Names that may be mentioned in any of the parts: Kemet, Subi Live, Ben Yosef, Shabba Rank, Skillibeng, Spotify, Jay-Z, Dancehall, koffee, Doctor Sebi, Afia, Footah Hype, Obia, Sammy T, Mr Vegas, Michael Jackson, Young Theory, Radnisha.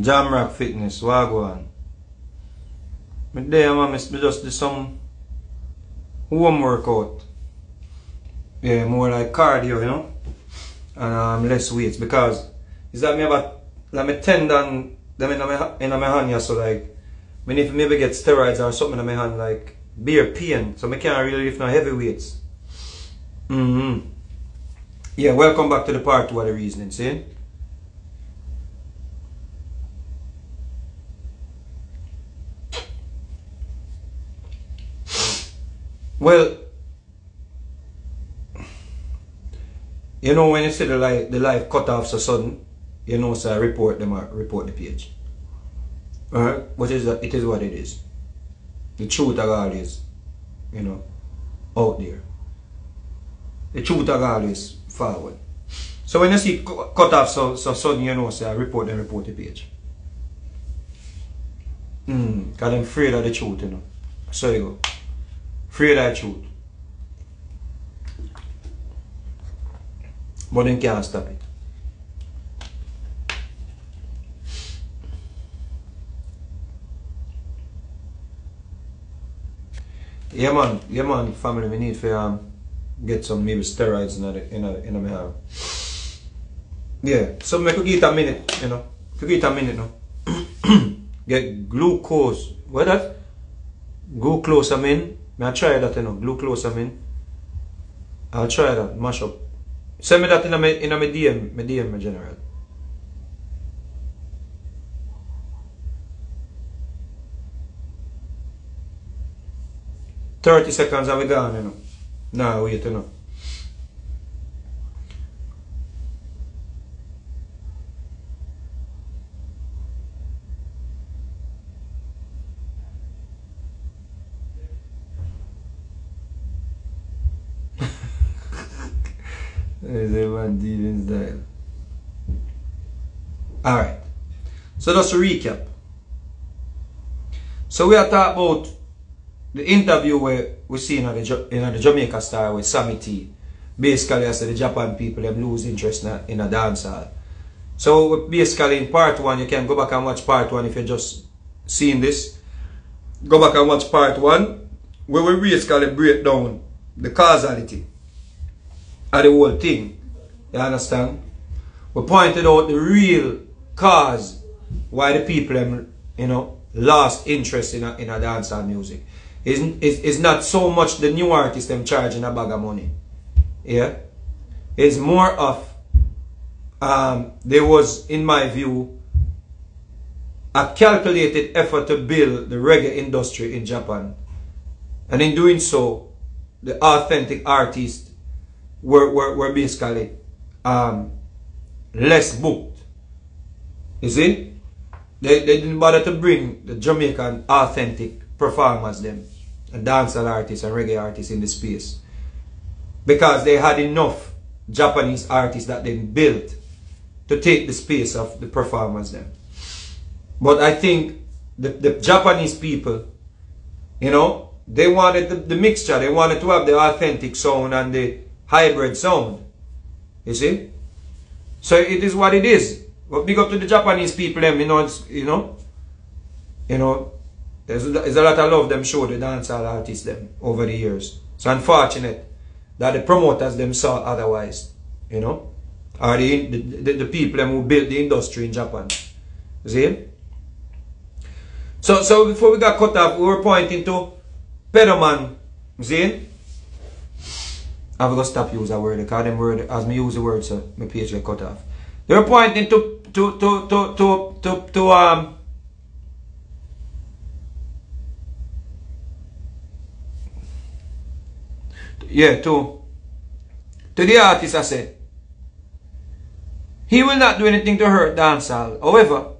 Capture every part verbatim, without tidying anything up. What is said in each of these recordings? Jam Rock Fitness, Wagwan. Me there, man, me just do some home workout. Yeah, more like cardio, you know, and um, less weights because it's like me have a, like my tendon them in my, in my hand, yeah, so like, I need to maybe get steroids or something in my hand, like, bear pain, so I can't really lift no heavy weights. Mm-hmm. Yeah, welcome back to the part two of the reasoning, see? Well, you know when you see the life, the life cut off so sudden, you know, so I report them or report the page. Alright? But it is, it is what it is. The truth of all is, you know, out there. The truth of all is forward. So when you see it cut off so, so sudden, you know, so I report them, report the page. Mm, because I'm afraid of the truth, you know. So you go. Afraid of the truth. But then can't stop it. Yeah man, yeah man, family, we need to um, get some maybe steroids in the, in the, in the mirror. Yeah, so I could eat a minute, you know. Could eat a minute now. Get glucose, what that? Glucosamine, I try that, you know, glucosamine. I'll try that, mash up. Send me that in my, in my D M, my D M, my general. thirty seconds and we gone, you know. Nah, wait, you know. Is everyone dealing style? Alright. So just to recap. So we are talking about the interview where we see in the, in the Jamaica Star with Sammy T. Basically, I said the Japan people them lose interest in a, in a dancehall. So basically in part one, you can go back and watch part one if you're just seeing this. Go back and watch part one where we basically break down the causality of the whole thing. You understand? We pointed out the real cause why the people them, you know, lost interest in a, in a dancehall music. It's, it's not so much the new artists them charging a bag of money. Yeah. It's more of um, there was, in my view, a calculated effort to build the reggae industry in Japan. And in doing so, the authentic artists were, were, were basically um, less booked. You see? They, they didn't bother to bring the Jamaican authentic performers them. And dancehall artists and reggae artists in the space, because they had enough Japanese artists that they built to take the space of the performers them. But I think the, the Japanese people, you know, they wanted the, the mixture. They wanted to have the authentic sound and the hybrid sound. You see? So it is what it is. But big up to the Japanese people them, you know, it's, you know, you know, There's a, there's a lot of love them show the dancehall artists them over the years. It's unfortunate that the promoters them saw otherwise, you know, or the, the, the, the people them who built the industry in Japan. See? So, so before we got cut off, we were pointing to Pedoman. See? I'm going to stop using that word because them word, as me use the word, so my page get cut off. They were pointing to, to, to, to, to, to, to um, yeah, to, to the artist, I said, he will not do anything to hurt dancehall. However,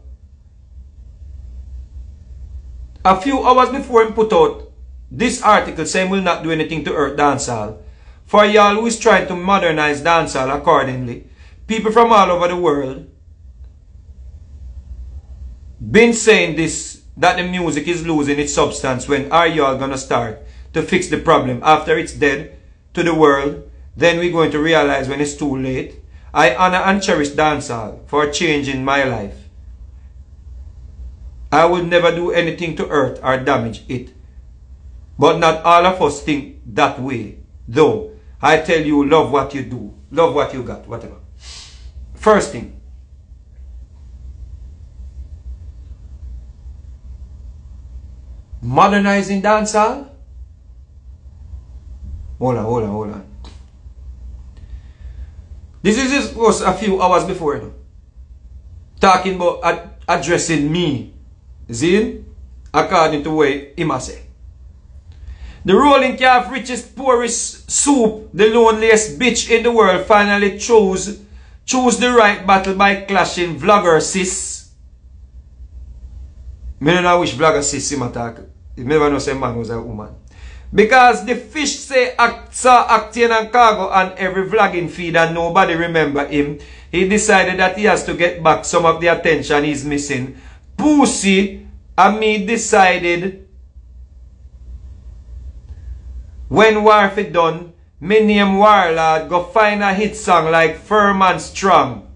a few hours before him put out this article saying will not do anything to hurt dancehall, for y'all who is trying to modernize dancehall accordingly, people from all over the world been saying this, that the music is losing its substance. When are y'all gonna start to fix the problem? After it's dead to the world, then we're going to realize when it's too late. I honor and cherish dancehall for changing my life. I will never do anything to hurt or damage it. But not all of us think that way, though. I tell you, love what you do. Love what you got, whatever. First thing. Modernizing dancehall? Hold on, hold on, hold on. This is just was a few hours before, you know, talking about ad addressing me, Zin, according to way Ima say. The rolling calf, richest, poorest soup, the loneliest bitch in the world, finally chose chose the right battle by clashing vlogger sis. Me don't know which vlogger sis him attack. You never know say man was a woman. Because the fish say Aksa, Actian and Cargo on every vlogging feed and nobody remember him. He decided that he has to get back some of the attention he's missing. Pussy and me decided when warfare done, me name Warlord go find a hit song like Firm and Strong.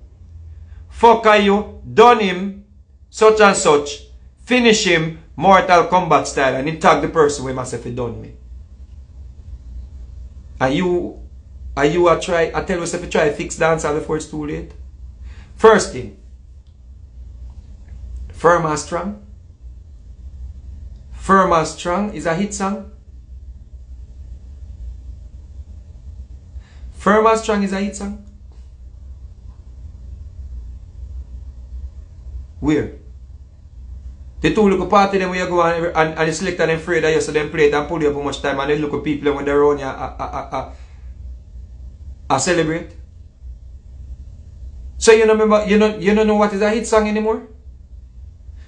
Fuck are you, done him, such and such, finish him, Mortal Kombat style, and he tag the person where myself he done me. Are you, are you a try, I tell yourself you try to fix dancehall before it's too late? First thing, Firm and Strong. Firm and Strong is a hit song. Firm and Strong is a hit song. Where? The two look party them where you go and, and, and the selector them afraid that you so them play it and pull you up how much time and they look at people when they're around you and celebrate. So you don't remember, you don't, you don't know what is a hit song anymore?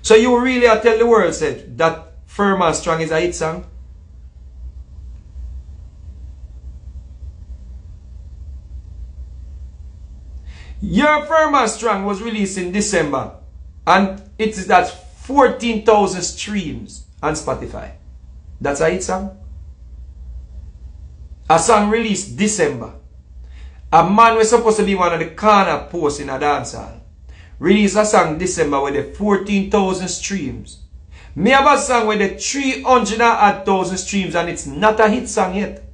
So you really are tell the world said that Firm and Strong is a hit song? Your Firm and Strong was released in December, and it is that fourteen thousand streams on Spotify. That's a hit song. A song released December. A man was supposed to be one of the corner posts in a dancehall released a song December with the fourteen thousand streams. Me have a song with the three hundred thousand streams and it's not a hit song yet.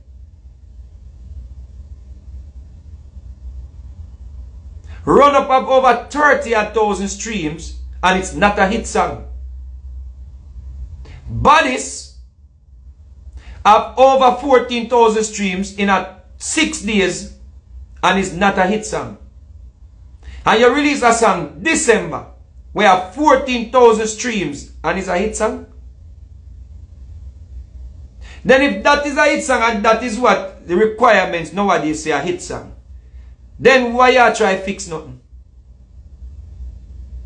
Run up of over thirty thousand streams and it's not a hit song. Bodies have over fourteen thousand streams in a six days and it's not a hit song. And you release a song December we have fourteen thousand streams and it's a hit song. Then if that is a hit song and that is what the requirements nowadays say a hit song, then why you try fix nothing?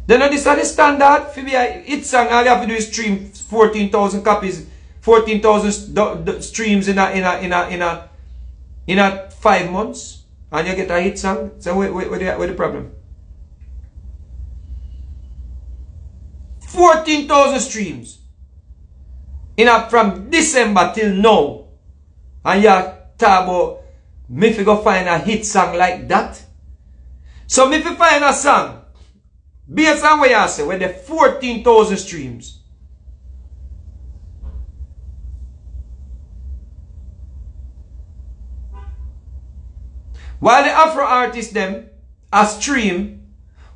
Then this is the standard. For me, it's song all you have to do is stream fourteen thousand copies, fourteen thousand streams in a, in a, in a, in a, in a five months, and you get a hit song. So wait, wait, wait, wait the problem? fourteen thousand streams in a, from December till now, and you talk about me if you go find a hit song like that. So if you find a song based on what you say with the fourteen thousand streams, while the Afro artists them a stream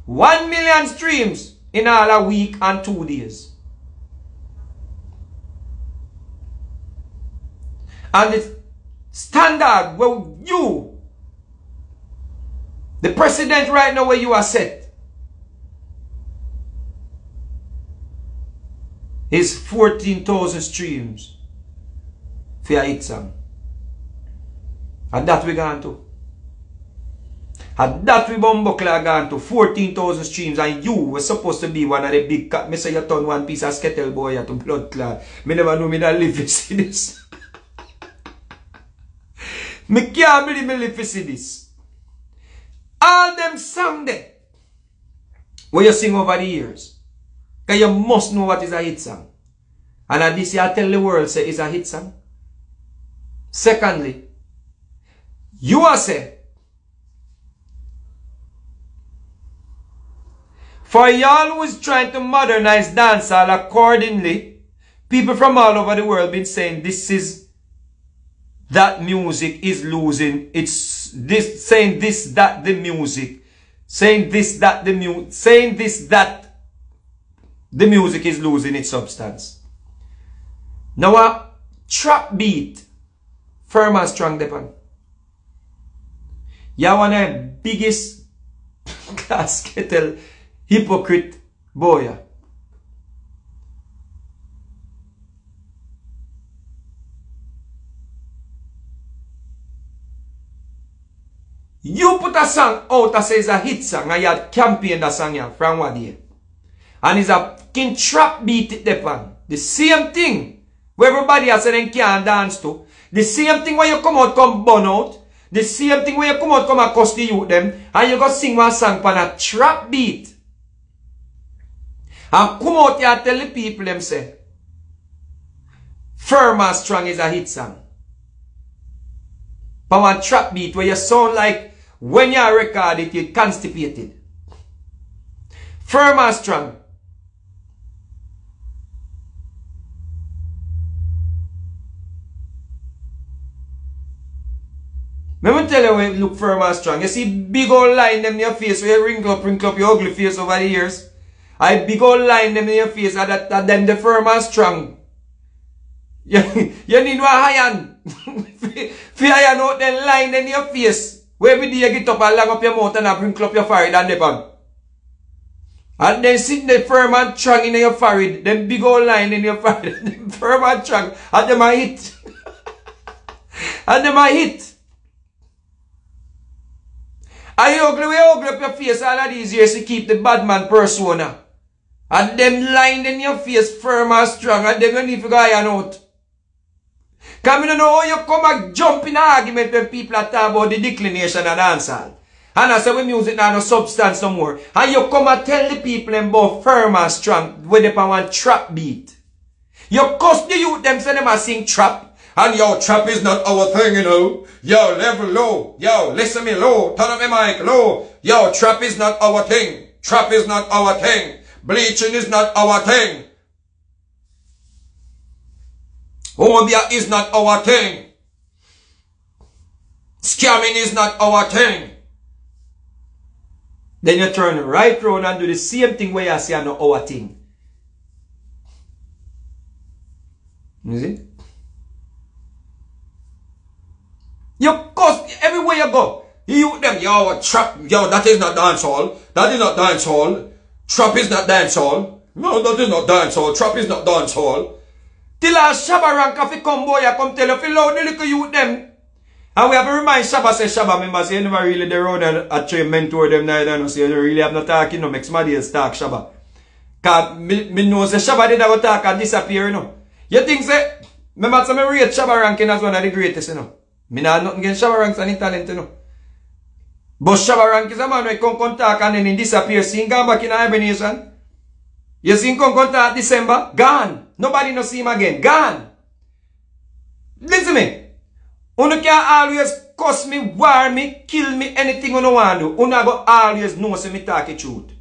one million streams in all a week and two days. And it's standard where you, the president right now where you are set, is fourteen thousand streams for your hit song. And that we gone to. And that we Bumbukla gone to. fourteen thousand streams and you were supposed to be one of the big cat. Me say you turn one piece of skettle boy to blood clot. Me never knew me not live to see this. Me can't believe me live to see this. All them songs there where you sing over the years, because you must know what is a hit song. And at this year I tell the world say it's a hit song. Secondly, you are say For y'all was trying to modernize dancehall accordingly, people from all over the world been saying this is, that music is losing, it's this, saying this, that the music, saying this, that the mu, saying this, that the music is losing its substance. Now a trap beat, firm and strong depan. You're one of the biggest class kettle hypocrite boy. You put a song out that says a hit song and you had campaigned that song here from one day. And it's a fucking trap beat it depan. The same thing where everybody else then can dance to. The same thing where you come out, come burn out. The same thing where you come out, come and cuss the youth them. And you go sing one song for a trap beat. And come out here and tell the people them say, Firm and Strong is a hit song. But one trap beat where you sound like when you record it, you're constipated. Firm and Strong. Let me tell you when you look firm and strong. You see big old line them in your face where you wrinkle up, wrinkle up your ugly face over the years. I big old line them in your face and that, that them the firm and strong. You, you need one iron. If you iron out them line them in your face. Where every day you get up and long up your mouth and wrinkle up your forehead and the pan. And then sit the firm and strong in your forehead. Them big old line in your forehead. Them firm and strong. And them a hit. And them a hit. And you ugly, we ugly up your face all of these years to keep the bad man persona. And them line in your face firm and strong and them you need to go iron out. Because I don't know how you come and jump in an argument when people are talking about the declination of dancehall. And I say we music now no substance no more. And you come and tell the people them about firm and strong with them one trap beat. You cuss the youth them say them a sing trap. And yo, trap is not our thing, you know. Yo, level low. Yo, listen me low. Turn up my mic low. Yo, trap is not our thing. Trap is not our thing. Bleaching is not our thing. Obia is not our thing. Scamming is not our thing. Then you turn right round and do the same thing where you say not our thing. You see? You cuss everywhere you go. You them, yo, trap, yo, that is not dancehall. That is not dancehall. Trap is not dancehall. No, that is not dancehall. Trap is not dancehall. Till our Shabba rank of a combo, you come tell you, feel loud, look at you them. And we have to remind Shabba, say Shabba, members, you never really the road and actually mentor them neither, no, so you really have no talking, no, makes my deals talk, Shabba. Cause me, me know, say Shabba did have a talk and disappear, you know. You think, say, remember, some rate Shabba ranking as one of the greatest, you know. Me nah nothing against Shabaranks and his talent, you know. But Shabarank is a man who come come talk and then he disappears. See him gone back in hibernation. You see him come come talk December, gone. Nobody no see him again, gone. Listen me. Uno can always cuss me, war me, kill me, anything you no want to do. Uno go always know say me talk the truth.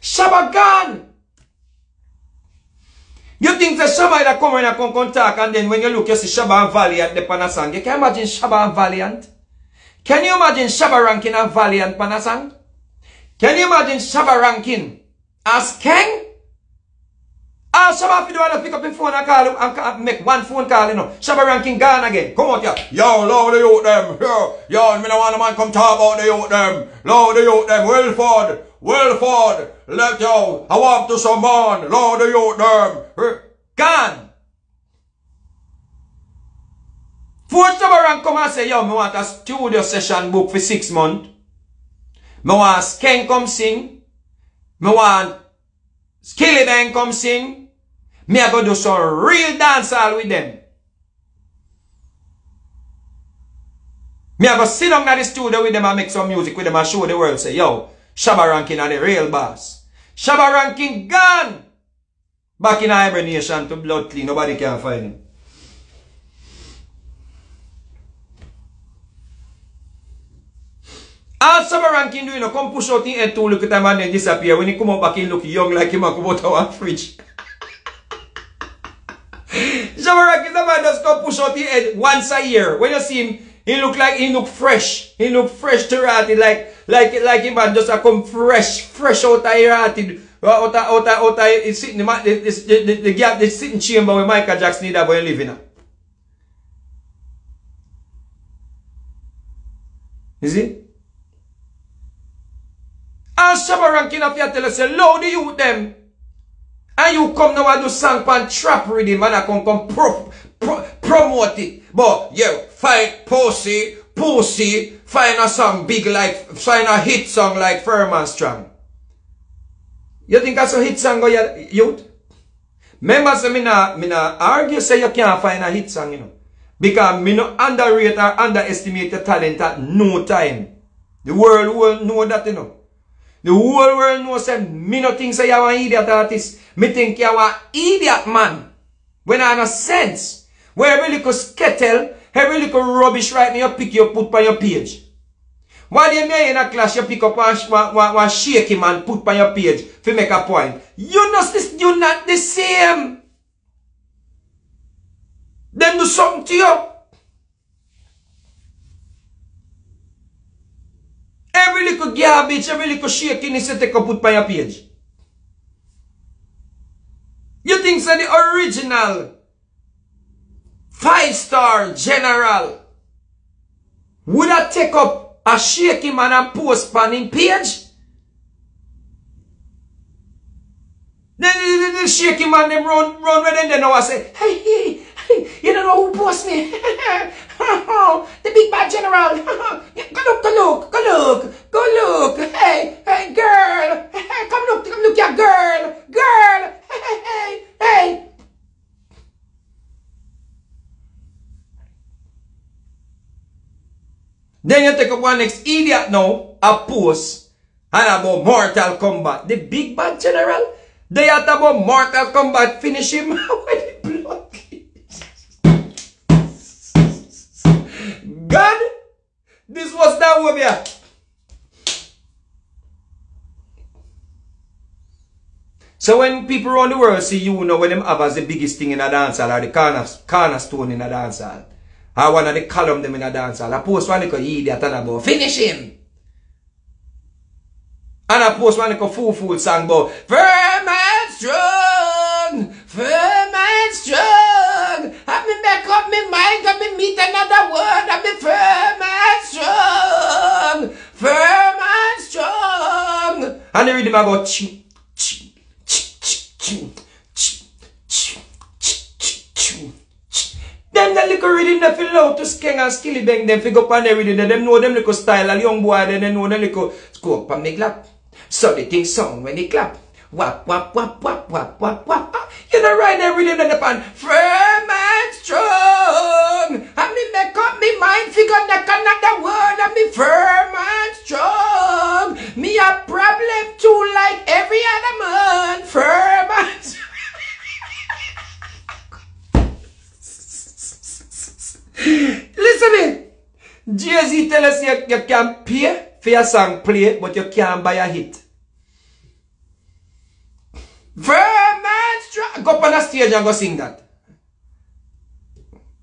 Shabba gone. You think that Shabba that come and come contact and then when you look you see Shabba and Valiant the Panasang. You can imagine Shabba and Valiant? Can you imagine Shabba ranking and Valiant Panasang? Can you imagine Shabba ranking as king? Ah, Shabba if you don't pick up your phone and call him and make one phone call, you know. Shabba ranking gone again. Come out here. Yo, load the youth them. Yo, yo, me no want a man come talk about the youth them. Load the youth them. Wilford. Wilford, let yo, I want to summon, Lord of your damn, gone. First of all, come and say, yo, me want a studio session book for six months. Me want Skank come sing. Me want Skillibeng come sing. Me I go do some real dancehall with them. Me I go sit down at the studio with them and make some music with them and show the world, say, yo, Shabba ranking are the real boss. Shabba ranking gone. Back in hibernation to blood clean. Nobody can find him. I'll Samarang can do, you know, come push out the head too, look at him and then disappear. When he come up back, he look young like him and come out of our fridge. Samarang is a man that's come push out the head once a year. When you see him, he look like, he look fresh. He look fresh to ratty, like, like, like him and just a come fresh, fresh out of your ratty. Out of, out of, out of, it's sitting, the, the, the, the gap, the sitting chamber where Michael Jackson is that boy living in. You see? And Samarang can have your tell us, load the youth them. And you come now and do song pan trap rhythm and I come, come pro, pro, promote it. But yeah, find pussy, pussy, find a song big like, find a hit song like Firm and Strong. You think that's a hit song go your youth? Remember, say, me na, me na argue say you can't find a hit song, you know. Because me no underrate or underestimate the talent at no time. The world will know that, you know. The whole world knows that me no think say you're an idiot artist. Me think you're an idiot man. When I have a sense. Where every little skettle, every little rubbish right now you pick you put on your page. While you're in a clash, you pick up one, one, one shaky man put on your page to make a point. You're not, you're not the same. Then do something to you. Every little garbage, every little shakiness you take up put by your page. You think so the original five-star general would have take up a shaky man and post on his page? Then the, the, the shaky man them run run with them then I say, hey, hey, hey, you don't know who post me. The big bad general. Go look, go look, go look, go look. Hey, hey, girl. Hey, come look, come look, yeah, girl, girl. Hey, hey, hey. Then you take up one next idiot now, a post, and about Mortal Kombat. The big bad general, they are about Mortal Kombat. Finish him. God, this was that way, yeah. So when people around the world see you, you know, when them have as the biggest thing in a dance hall, or the corner, cornerstone in a dance hall, or one of the column them in a dance hall, I post one like a idiot and about finish him. And I post one like a fool fool song about firm and strong, firm and strong. Have me back up my mind, have me meet another word, have me firm and strong, firm and strong. And they read them about ching, ching, ching, ching, ching, ching. Them that little reading they feel out to Skeng and Skillibeng, them figure up and they reading, them know them little style and young boy, then they know them little scope and make clap. So they think song when they clap. Wap, wap, wap, wap, wap, wap, wap. You know, right there, reading on the pan. Firm and strong. And me make up me mind, figure that another word. And me firm and strong. Me a problem too, like every other man. Firm and strong. Listen in. Jay-Z tell us you, you can pay for your song play, but you can't buy a hit. Firm and strong. Go up on the stage and go sing that.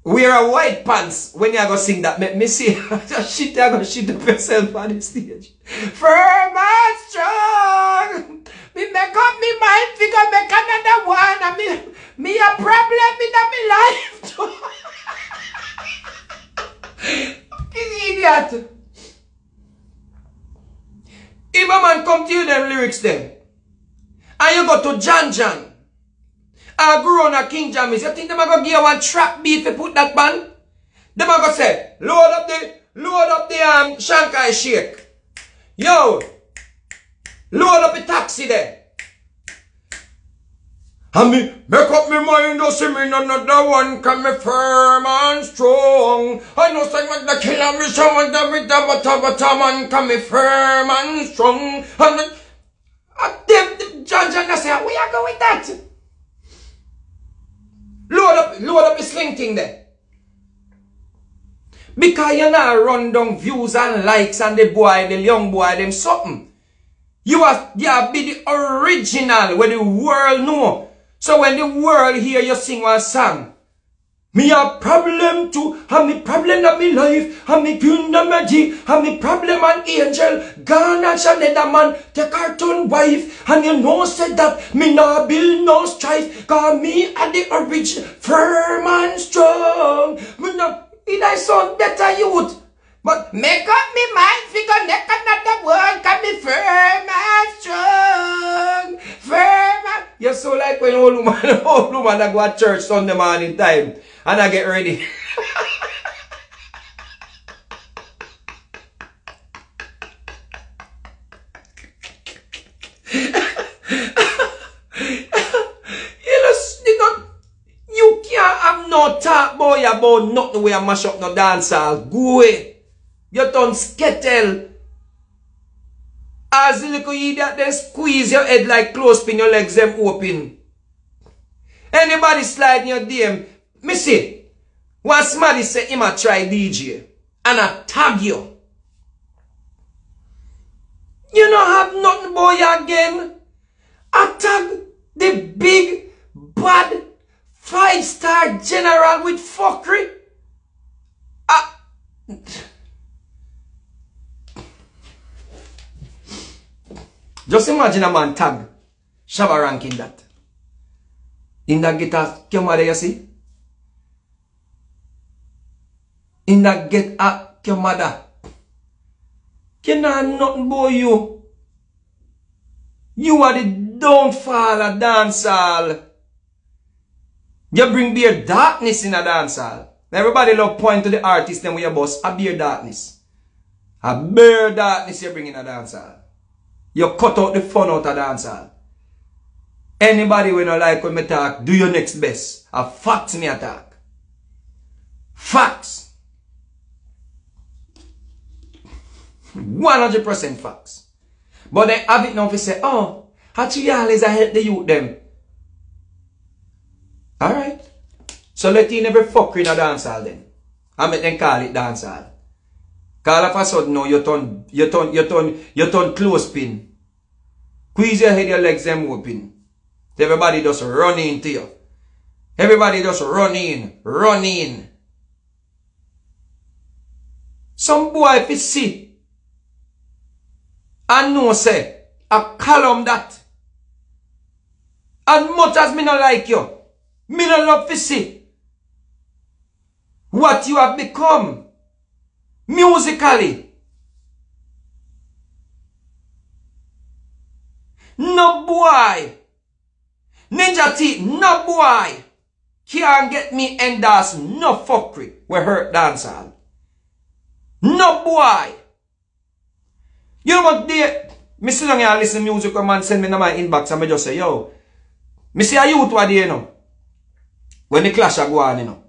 Wear a white pants when you go sing that. Make me see. Shit, you're going to shit up yourself on the stage. Firm and strong. Me make up me mind figure, make another one. And me, me a problem in my life too. Idiot. If a man come to you, them lyrics then. And you go to Jan Jan. I grew on a King Jammies. You think them are going to give one trap beat to put that band? Them are going to say, load up the, load up the um, Shankai Shake. Yo, load up the taxi there. And me, make up my mind, don't see me none of that one, cause me firm and strong. I know say what the killer me, so what the with the butter butter man, cause me firm and strong. And the, and them, them John John, I say, where you go with that? Load up, load up the sling thing there. Because you not run down views and likes and the boy, the young boy, them something. You have, you have be the original where the world know. So when the world hear you sing one song, me a problem too, have me problem of me life, have me kingdom magic, have me problem an angel, gone and another man, take her turn wife, and you know said that, me no build no strife, cause me at the original, firm and strong, me no, it I sound better youth, but make up me mind, figure neck another world, can be firm and strong, firm and, you so like when old woman, old woman I go to church Sunday morning time, and I get ready. You just, you know, you can't have no talk boy about not the way I mash up no dancehall. Go away. You turn skittle. As a little idiot, then squeeze your head like clothespin, your legs them open. Anybody slide in your D M. Me see, when somebody say him a try D J and I tag you, you don't have nothing boy again. I tag the big, bad, five-star general with fuckery. I... Just imagine a man tag Shabba Rank in that. In that guitar, come out you see? In that get up your mother. Can I nothing boy you? You are the downfall of dancehall. You bring beer darkness in a dancehall. Everybody love point to the artist and we your boss. A beer darkness. A beer darkness you bring in a dancehall. You cut out the fun out of dancehall. Anybody when you like when me talk, do your next best. A facts me attack. Facts. one hundred percent facts. But they have it now to say, oh, Hachial is a help the youth them. Alright. So let you never fuck in a dancehall then. I make them call it dancehall. Call of a sudden now you turn, you turn, you turn, you turn clothespin. Squeeze your head, your legs them open. Everybody just run into you. Everybody just run in, run in. Some boy if you see and no say, I column that. And much as me no like you, me no love to see what you have become musically. No boy, Ninja T, no boy can't get me endorsed no fuckery with her dancehall. No boy. You know what they, me sit down here and listen to music when man send me to my inbox and me just say, yo, me see a youth what they know. When the clash a go on, you know,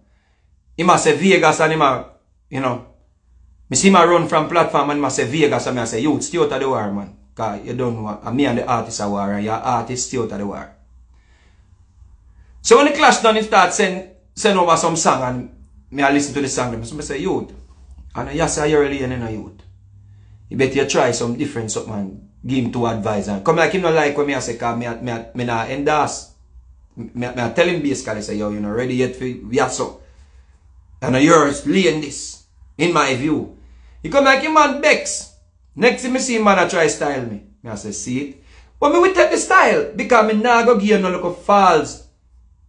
he must say Vegas and he must, you know, me see him run from platform and he must say Vegas and me say, youth, stay out of the war, man. Because you don't know, and me and the artists are war and your artists stay out of the war. So when the clash done, he start send, send over some song and me I listen to the song. So me say, youth, and yes, I really ain't no youth. You better try some different stuff, man. Give him two advice. And come like him no like when me I say, cause me I, me I, me I endorse. Me I, me I tell him basically, say, yo, you know, ready yet for yes, so. And you're laying this, in my view. You come like him man Bex. Next time I see him, man, I try style me. Me I say, see it. But me we take the style, because me nah go give you no look of falls.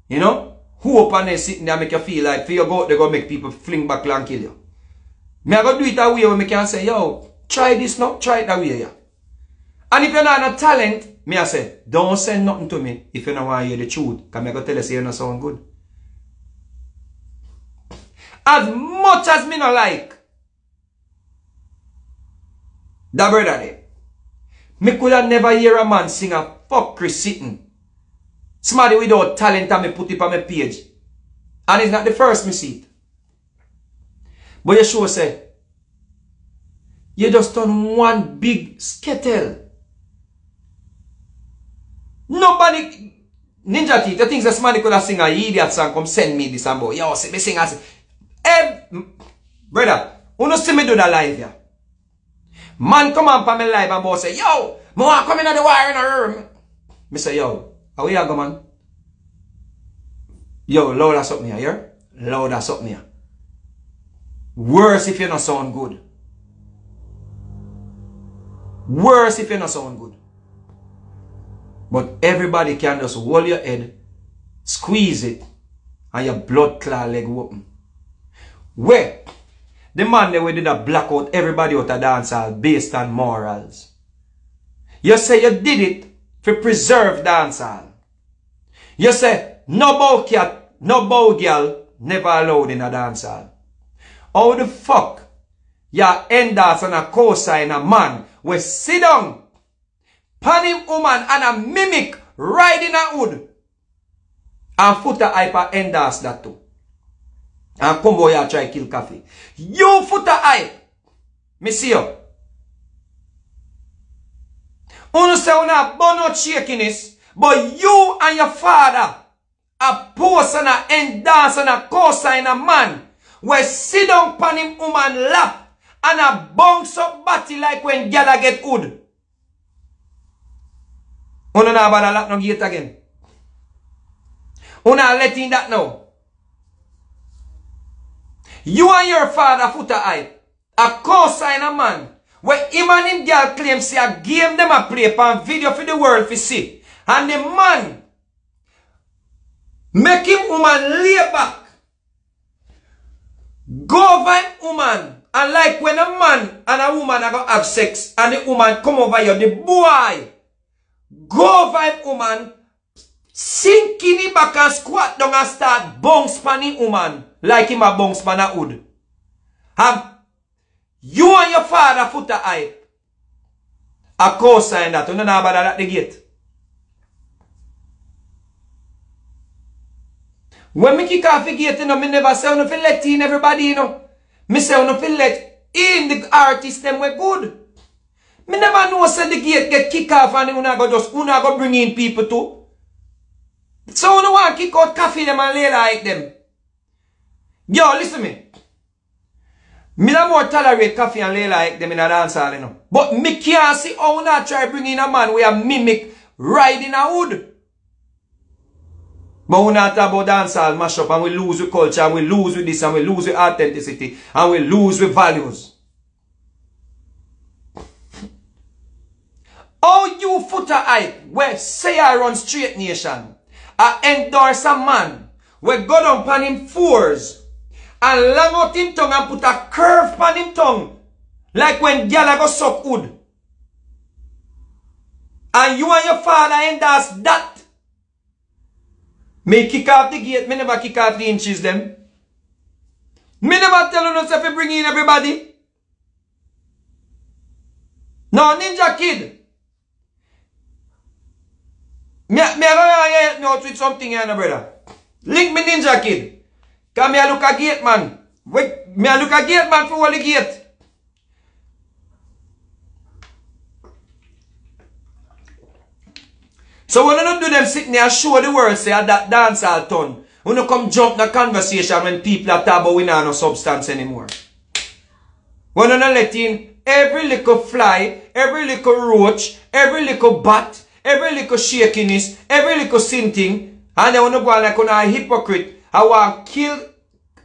You know? Hope and they sitting there make you feel like, for you go out there go make people fling back and kill you. Me I go do it a way when me can say, yo, try this now, try it that way, yeah. And if you're not a talent, me I say, don't send nothing to me if you don't want to hear the truth. Because I go tell you, say you don't sound good. As much as me no like that brother there, me could have never hear a man sing a fuckery sitting. Somebody without talent and me put it on my page. And it's not the first me see it. But you sure say, you just turn one big skittle. Nobody, Ninja T, the things that somebody could have sing an idiot song, come send me this and boy. Yo, see me sing as. Every, Brother, you know see me do that live here. Man come on for me live and boy say, yo, me want come in the wire in the room. Me say, yo, how we go, man? Yo, loud as up me here, yeah? Loud as up me here. Worse if you not sound good. Worse if you not sound good. But everybody can just hold your head, squeeze it, and your blood clot leg open. Where? The man that we did a black out everybody out of dance hall based on morals. You say you did it to preserve dance hall. You say no bow cat, no bow girl never allowed in a dance hall. How the fuck you endorse and a co-sign a man we sit down, pan him woman and a mimic riding a hood? And Footah Hype endorse that too. And come boy, I try kill coffee. You Footah Hype. Me see you. Uno say una bono shakiness, but you and your father a pose and a endorse and a co-sign a man where sit down pan him woman lap and a bounce up body like when gala get hood. Uno na bala lap no gate again. Una let in that now. You and your father Footah Hype a co-sign a man where him and him girl claim see a game them a play pan video for the world to see. And the man make him woman lay back. Go over him woman. And like when a man and a woman are going to have sex and the woman come over you, the boy go over him woman, sink in the back and squat down and start bounce pan him woman like him a bounce pan a hood. And you and your father Footah Hype a co-sign that. You don't know about that at the gate. When me kick off the gate, you know, me never say you feel let in everybody, you know. Me say you feel let in the artists them were good. Me never know say the gate get kick off and you go just you go bring in people too. So you want to kick out coffee them and lay like them. Yo, listen me. Me no more tolerate coffee and lay like them in a dance hall, you know. But me can't see how you not try bring in a man where a mimic riding a hood. But we not about dance hall mash up and we lose with culture and we lose with this and we lose with authenticity and we lose with values. Oh, you Footah Hype where say I run straight nation. I endorse a man where go down pan him fours and long out him tongue and put a curve pan him tongue like when gyal go suck wood. And you and your father endorse that. Me kick off the gate, me never kick off the inches them. Me never tell you if you bring in everybody. No, Ninja Kid. Me, me help me out with something here, no, brother. Link me Ninja Kid. Cause me a look a gate man. Wait, me a look a gate man for all the gate. So when you don't do them sitting there and show the world say that dance all turn, when you come jump the conversation when people are talking about we don't have no substance anymore. When you don't let in every little fly, every little roach, every little bat, every little shakiness, every little sin thing, and then when you go like a hypocrite, I want to kill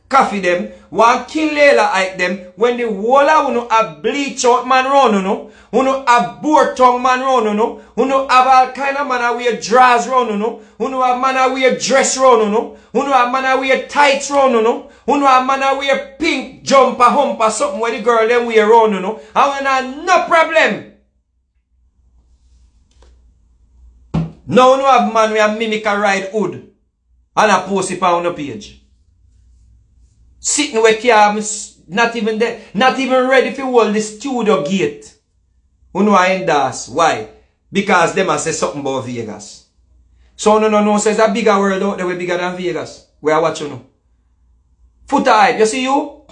coffee them, want to kill Layla like them, when the wall of a bleach out man round you know, who no have boar tongue man round you know, who no have all kind of man a wear drawers round you know, who no have man a wear dress round you know, who no have man a wear tights round you know, who no have man a wear pink jumper humper something where the girl them wear round you know, and when no problem. Now no have man wear mimic a ride hood and a post it on the page. Sitting with cabs, not even there, not even ready for all the studio gate. Uno endorse. Why? Because them a say something about Vegas. So no no no says a bigger world out there way bigger than Vegas. We are watching you. Footah Hype, you see you?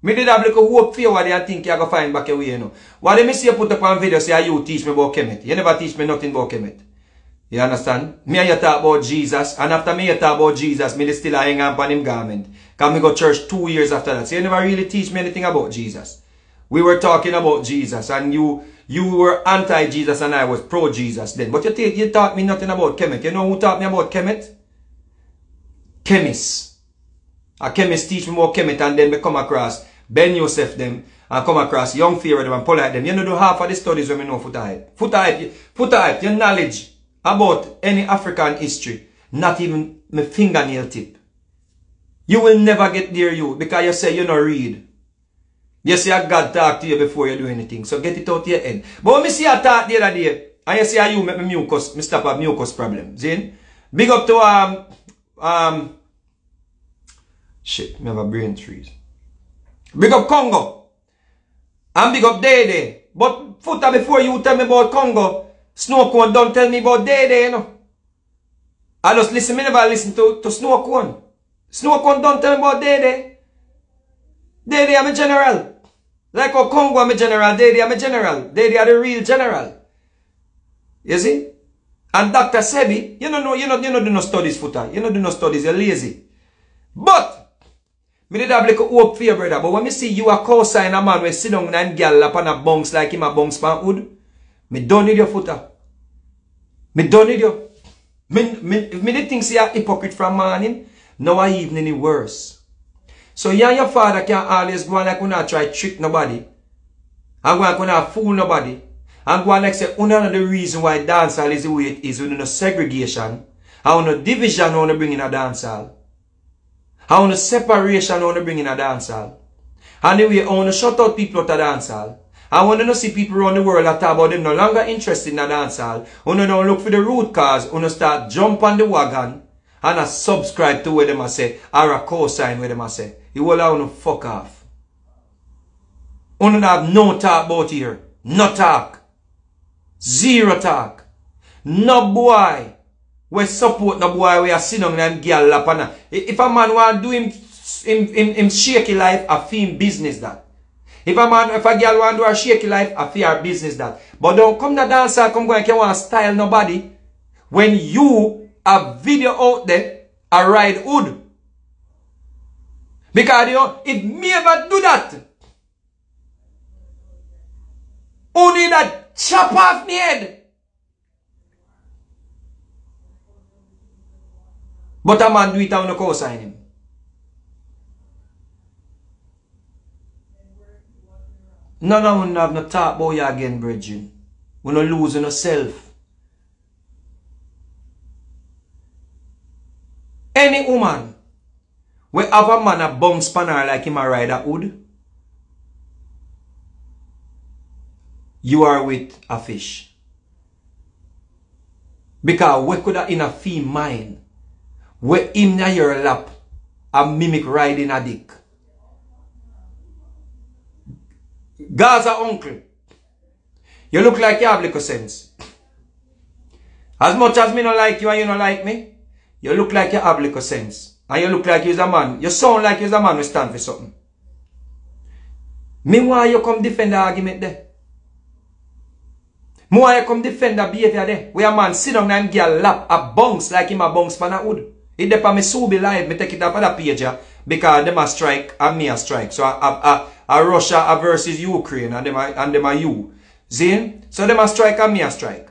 Me did have a little hope for you what they think you go find back away you know. What they me see you put up on video say you teach me about Kemet. You never teach me nothing about Kemet. You understand? Me and you talk about Jesus, and after me you talk about Jesus, me still hang on on him garment. Because me go church two years after that. So you never really teach me anything about Jesus. We were talking about Jesus and you you were anti-Jesus and I was pro-Jesus then. But you, you taught me nothing about Kemet. You know who taught me about Kemet? Chemists. A chemist teach me more Kemet and then me come across Ben Yosef them and come across Young Theory them and Polite them. You know do half of the studies when we know Footah Hype. Footah Hype, Footah Hype, your knowledge about any African history, not even my fingernail tip. You will never get there, you, because you say you don't read. You see a God talk to you before you do anything, so get it out of your head. But when I see a talk the other day, and you see how you make me mucus, me stop a mucus problem, see? Big up to, um, um, shit, me have a brain freeze. Big up Congo, and big up Dede, but Footah, before you tell me about Congo, Snow Cone don't tell me about Dede, you know. I just listen, me never listen to, to Snow Cone. Snow Cone don't tell me about Dede. Dede, I'm a general. Like how Congo, I'm a general. Dede, I'm a general. Dede are the real general. You see? And Doctor Sebi, you don't know, you don't, you don't do no studies, Footah. You don't do no studies, you're lazy. But, me did have like a hope for you, brother. But when I see you a co-sign a man, when sit down and girl up on a bounce like him a bounce pan wood, me don't need your Footah. Me don't need you. Me, me, me did think you're a hypocrite from morning. Now evening is worse. So you and your father can always go on like una try trick nobody. And go on like una fool nobody. And go on like say, one of the reason why dancehall is the way it is, we no segregation. How no division we no bring in a dancehall. How no separation we no bring in a dancehall. And the way how no shut out people out of dancehall. And when you no see people around the world that talk about them no longer interested in a dancehall, when you don't look for the root cause, when you start jump on the wagon. And I subscribe to where them I say, or a co-sign where them I say. You will have no fuck off. You don't have no talk about here. No talk. Zero talk. No boy. We support no boy. We are sitting on them girl up and if a man want to do him, him, him, him shaky life, a fee business that. If a man, if a girl want to do a shaky life, a fee her business that. But don't come to dance or come go and you want to style nobody. When you a video out there, a ride hood. Because you know, if me ever do that, who need a chop off me head? But a man do it on the co-sign him. None of them have no talk about you again, brethren. We're not losing ourselves. Any woman, we have a man a bounce panner like him a ride a hood, you are with a fish. Because we could have in a fee mind, we in your lap a mimic riding a dick. Gaza uncle, you look like you have little sense. As much as me don't like you and you don't like me, you look like you have little sense. And you look like you're a man. You sound like you're a man who stand for something. Me why you come defend the argument there? Me why you come defend the behavior there? Where a man sit down and get a lap, a bounce like him a bounce pan a wood. It depends me so be live. Me take it up on the page yeah, because them a strike and me a strike. So I, I, I, I Russia a versus Ukraine and them a, and them a you. See? So them a strike and me a strike.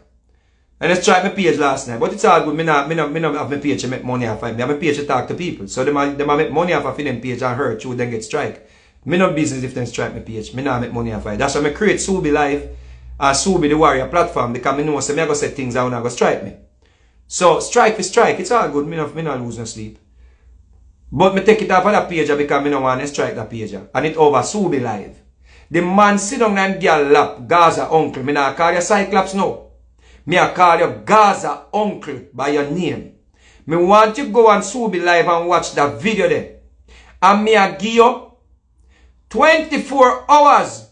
And I tried my page last night, but it's all good. I don't have my page to make money off of it. I have my page to talk to people. So they might make money off of them page and hurt you, then get strike. I no business if they strike my page. I don't make money off of it. That's why I create Subi Live and Subi the Warrior platform, because I know so I'm going to say things and I'm going to strike me. So strike for strike, it's all good. I don't, I don't lose no sleep. But I take it off of that page because I don't want to strike that page. And it's over Subi Live. The man sit down and girl lap, Gaza uncle. I don't call you Cyclops now. Me I call you Gaza uncle by your name. Me want you go on Subi Live and watch that video there. And me I give you twenty-four hours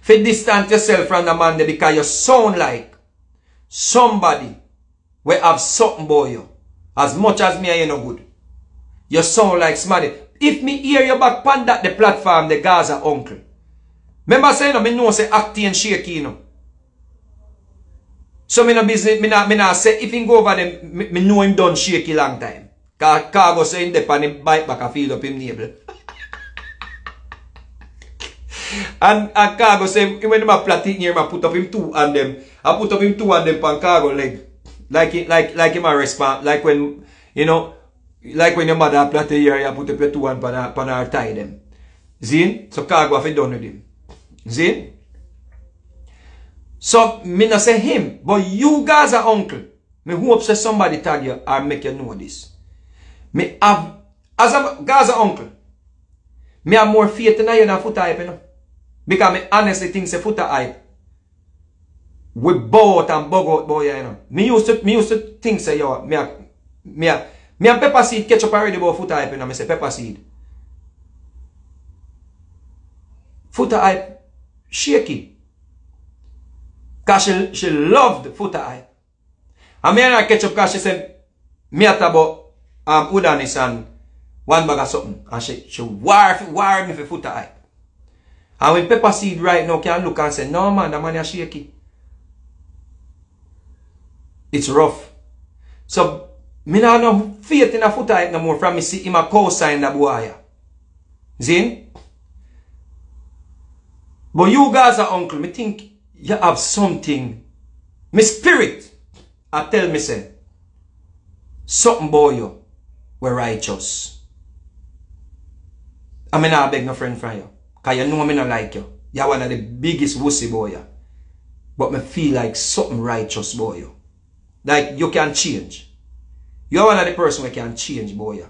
for distance yourself from the man there because you sound like somebody will have something about you. As much as me I ain't no good. You sound like somebody. If me hear you back pan that the platform, the Gaza uncle. Remember saying no, me know say acting and shaky you know. So, me no business, me no, me no say, if he go over them, me, me know him done shaky long time. Kago sa hindi, panibay, baka feel of him nibble. And and Kago say, when my platin here, I put up him two and them. I put up him two and them pan Kago leg. Like it, like like him a response. Like when you know, like when your mother platin here, you put up your two and pan pan her tie them. Zin, so Kago have done with him. Zin. So me not say him, but you guys are uncle. Me hope say somebody tag you or make you know this. Me have as a guys are uncle. Me have more faith in you than Footah Hype, you know. Because me honestly think say Footah Hype. We bow out and bug out boy, you know. Me used to me used to think say yo, me a, me a, me a pepper seed ketchup already about Footah Hype, you know. Me say pepper seed. Footah Hype shaky. Cause she she loved Footah Hype. And me and her ketchup cause she said me at about um Udanis and one bag of something. And she she war war me for Footah Hype. And when pepper seed right now can look and say, no man, that man is shaky. It's rough. So, me don't have faith in a Footah Hype no more from me see him a co-sign that boy. Zin? But you guys are uncle, me think you have something. My spirit, I tell me say, something about you were righteous. I mean, I beg no friend from you. Because you know me not like you. You're one of the biggest wussy boy. But me feel like something righteous boy. Like you can change. You're one of the person who can change boy.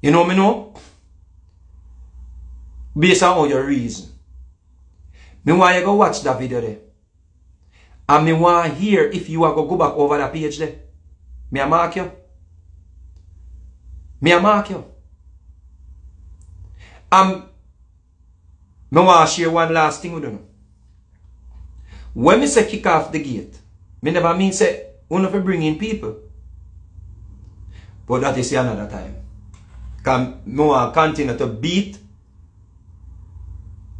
You know me know? Based on all your reason. Me want you go watch that video there. And me want hear if you are going to go back over that page there. Me a mark you. Me a mark you. Um, I want to share one last thing with you. When I say kick off the gate, I never mean say, you don't have to bring in people. But that is another time. Because I want to continue to beat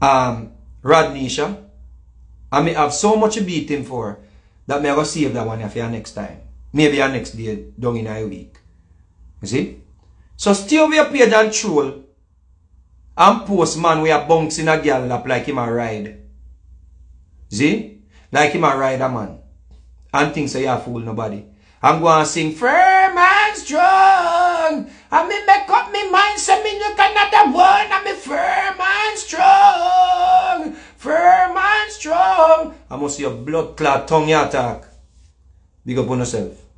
um, Radnisha. And I have so much to beat him for that I will save that one for your next time. Maybe your next day, down in a week. You see? So still we appear than troll. And postman we are bouncing a girl up like him a ride. See? Like him a ride a man. And thinks say you fool nobody. I'm going to sing firm and strong. And me make up me mind say me look another one. And me firm and strong. Firm and strong. I must see your blood clot tongue attack. Big up on yourself.